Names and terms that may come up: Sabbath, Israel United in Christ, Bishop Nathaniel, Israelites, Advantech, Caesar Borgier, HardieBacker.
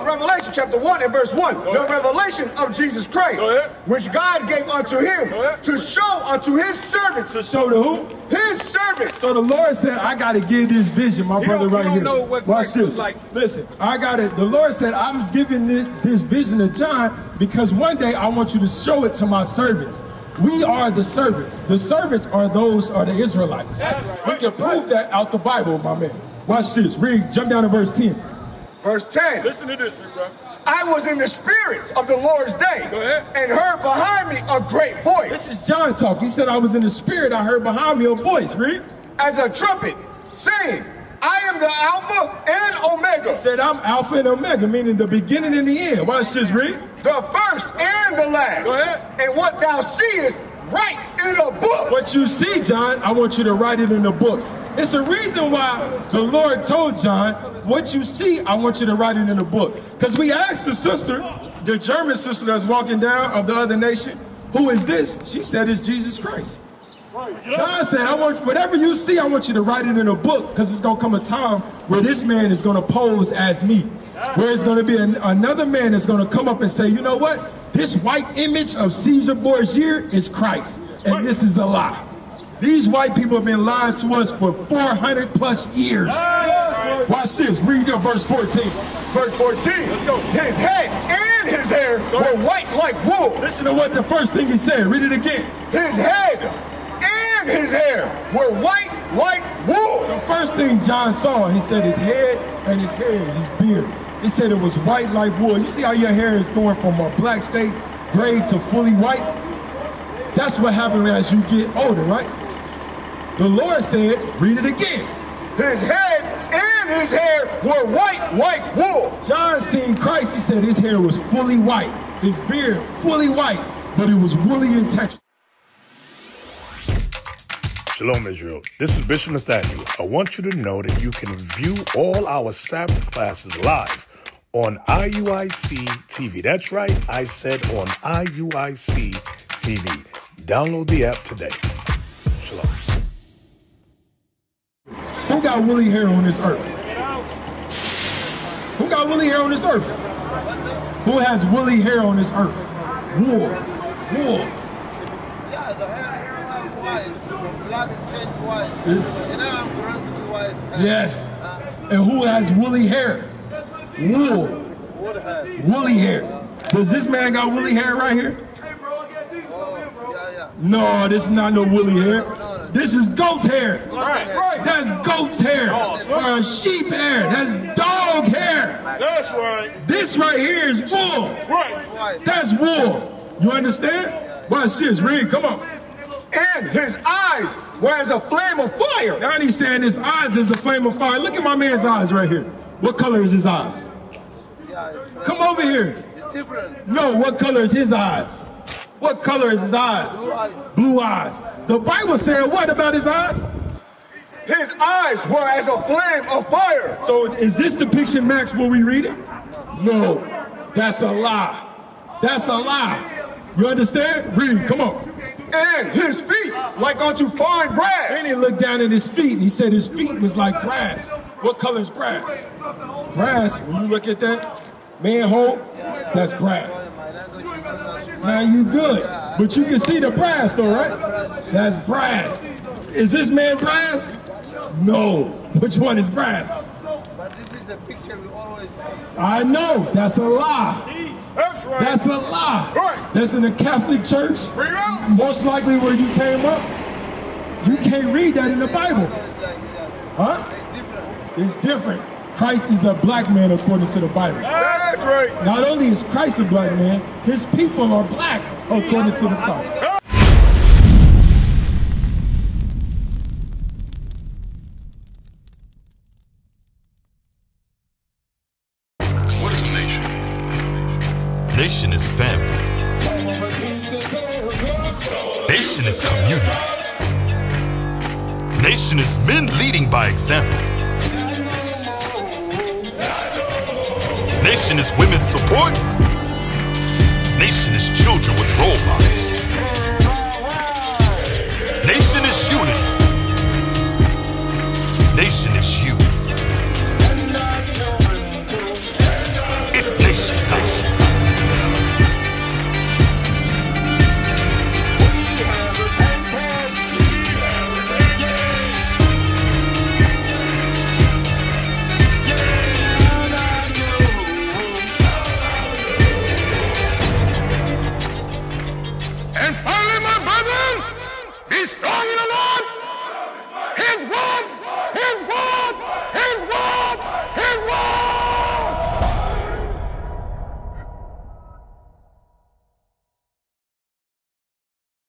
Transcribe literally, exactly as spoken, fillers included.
of Revelation chapter one and verse one. The revelation of Jesus Christ, which God gave unto him to show unto his servants. To show to who? His servants. So the Lord said, I got to give this vision, my brother right here. You don't know what Christ was like. Listen, I got it. The Lord said, I'm giving this vision to John because one day I want you to show it to my servants. We are the servants. The servants are those, are the Israelites. Right. We can prove that out the Bible, my man. Watch this. Read, jump down to verse ten. Verse ten. Listen to this, big bro. I was in the spirit of the Lord's day and heard behind me a great voice. This is John talk. He said, I was in the spirit. I heard behind me a voice. Read. As a trumpet saying, I am the Alpha and Omega. He said, I'm Alpha and Omega, meaning the beginning and the end. Watch this, read. The first and the last. Go ahead. And what thou seest, write in a book. What you see, John, I want you to write it in a book. It's a reason why the Lord told John, what you see, I want you to write it in a book. Because we asked the sister, the German sister that's walking down of the other nation, who is this? She said, it's Jesus Christ. John said, I want, whatever you see, I want you to write it in a book, because it's going to come a time where this man is going to pose as me, where it's going to be an, another man that's going to come up and say, you know what? This white image of Caesar Borgier is Christ, and this is a lie. These white people have been lying to us for four hundred plus years. Watch this. Read your verse fourteen. Verse fourteen. Let's go. His head and his hair were white like wool. Listen to what the first thing he said. Read it again. His head and his hair were white like wool. The first thing John saw, he said his head and his hair, his beard. He said it was white like wool. You see how your hair is going from a black state, gray to fully white? That's what happens as you get older, right? The Lord said, read it again. His head and his hair were white like wool. John seen Christ, he said his hair was fully white, his beard fully white, but it was woolly in texture. Shalom Israel, this is Bishop Nathaniel. I want you to know that you can view all our Sabbath classes live on I U I C T V. That's right, I said on I U I C T V. Download the app today. Shalom. Who got woolly hair on this earth? Who got woolly hair on this earth? Who has woolly hair on this earth? Wool. Wool. Yes. And who has woolly hair? Wool. Woolly hair. Does this man got woolly hair right here? No, this is not no woolly hair. This is goat hair. That's goat's hair. Or sheep hair. That's dog hair. That's right. This right here is wool. That's wool. You understand? Watch this. Read. Come on. And his eyes were as a flame of fire. Now he's saying his eyes is a flame of fire. Look at my man's eyes right here. What color is his eyes? Come over here. No, what color is his eyes? What color is his eyes? Blue eyes. The Bible said what about his eyes? His eyes were as a flame of fire. So is this depiction, Max, what we reading? No, that's a lie. That's a lie. You understand? Read, come on. And his feet like unto fine brass. Then he looked down at his feet and he said his feet was like brass. What color is brass? Brass, when you look at that manhole, that's brass. Now you good, but you can see the brass though, right? That's brass. Is this man brass? No. Which one is brass? But this is the picture we always see. I know, that's a lie. That's, right. That's a lie. Right. That's in the Catholic Church. Most likely where you came up. You can't read that in the Bible. Huh? It's different. Christ is a black man according to the Bible. That's right. Not only is Christ a black man, his people are black according to the Bible. Nation is family. Nation is community. Nation is men leading by example. Nation is women's support. Nation is children with role models. Nation is unity. Nation is you.